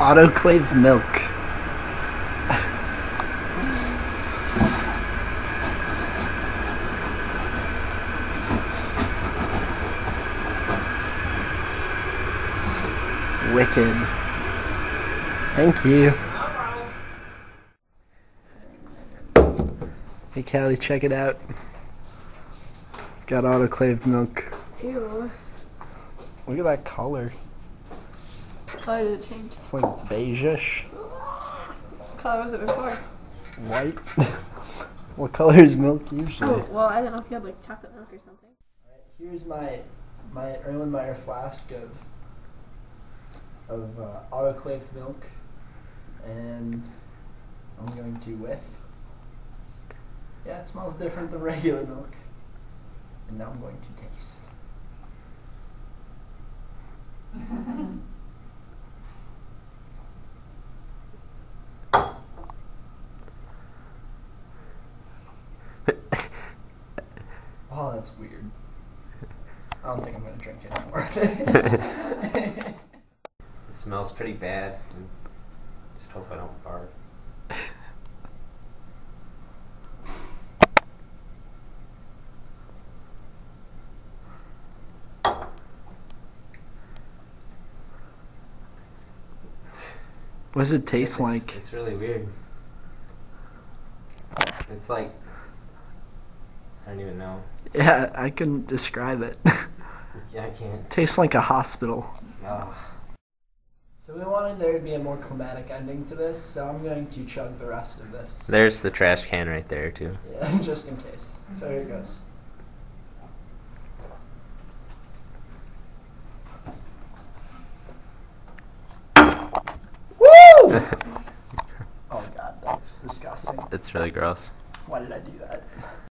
autoclave milk. Wicked. Thank you. Hey Callie, check it out. Got autoclaved milk. Ew. Look at that color. Why did it change? It's like beigeish. What color was it before? White. What color is milk usually? Oh, well, I don't know if you had like chocolate milk or something. Alright, here's my Erlenmeyer flask of autoclaved milk, and I'm going to whiff. Yeah, it smells different than regular milk. And now I'm going to taste. Oh, that's weird. I don't think I'm going to drink it anymore. It smells pretty bad. Just hope I don't fart. What does it taste like? It's really weird. It's like, I don't even know. Yeah, I couldn't describe it. Yeah, I can't. Tastes like a hospital. Oh. So we wanted there to be a more climatic ending to this, so I'm going to chug the rest of this. There's the trash can right there, too. Yeah, just in case. So here it goes. Oh god, that's disgusting. It's really gross. Why did I do that?